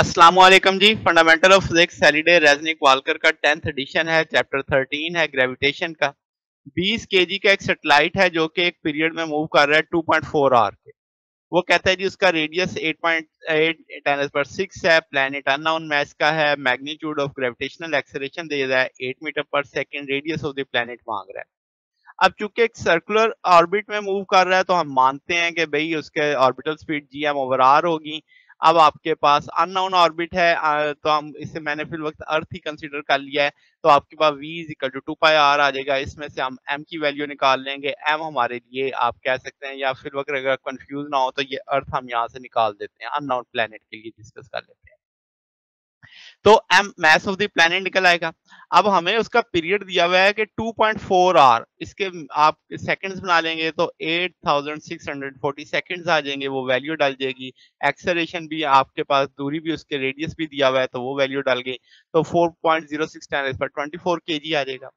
अस्सलामुअलैकुम जी। Fundamental of physics Halliday Resnick Walker का 10th एडिशन है। चैप्टर 13 है ग्रेविटेशन का। 20 केजी का एक सेटेलाइट है जो कि एक पीरियड में मूव कर रहा है 2.4 आवर के। वो कहता है जी उसका रेडियस 8.8×10⁶ है। प्लैनेट अननोन मैस का है। मैग्नीट्यूड ऑफ ग्रेविटेशनल एक्सेलरेशन दे रहा है 8 मीटर पर second. Radius of the planet मांग रहा है। अब चूंकि एक सर्कुलर ऑर्बिट में मूव कर रहा है तो हम मानते हैं कि भाई उसके ऑर्बिटल स्पीड gm/r होगी। अब आपके पास अननोन ऑर्बिट है तो हम इसे मैंने फिल वक्त अर्थ ही कंसीडर कर लिया है तो आपके पास v = 2πr आ जाएगा। इसमें से हम m की वैल्यू निकाल लेंगे। m हमारे लिए आप कह सकते हैं या फिल वक्त अगर कंफ्यूज ना हो तो ये अर्थ हम यहाँ से निकाल देते हैं। अननोन प्लेनेट के लिए डिस्कस कर लेते हैं तो m mass of the planet निकल आएगा। अब हमें उसका पीरियड दिया हुआ है कि 2.4 आवर। इसके आप सेकंड्स बना लेंगे तो 8640 सेकंड्स आ जाएंगे। वो वैल्यू डाल देगी। एक्सेलरेशन भी आपके पास, दूरी भी, उसके रेडियस भी दिया हुआ है तो वो वैल्यू डाल गई तो 4.06×10⁻²⁴ केजी आ जाएगा।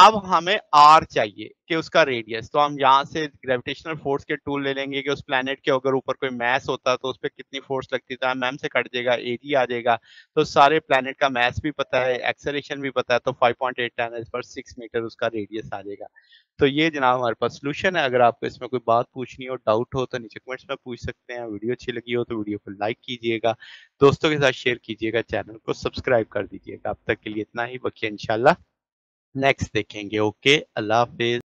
अब हमें आर चाहिए कि उसका रेडियस, तो हम यहाँ से ग्रेविटेशनल फोर्स के टूल ले लेंगे कि उस प्लेनेट के अगर ऊपर कोई मैस होता तो उस पर कितनी फोर्स लगती था। एम से कट जाएगा, एजी आ जाएगा। तो सारे प्लेनेट का मैस भी पता है, एक्सेलरेशन भी पता है तो 5.8×10⁶ मीटर उसका रेडियस आ जाएगा। तो ये जनाब हमारे पास सोल्यूशन है। अगर आपको इसमें कोई बात पूछनी हो, डाउट हो तो नीचे कमेंट्स में पूछ सकते हैं। वीडियो अच्छी लगी हो तो वीडियो को लाइक कीजिएगा, दोस्तों के साथ शेयर कीजिएगा, चैनल को सब्सक्राइब कर दीजिएगा। अब तक के लिए इतना ही। बाकी इंशाल्लाह नेक्स्ट देखेंगे। ओके, अल्लाह हाफिज।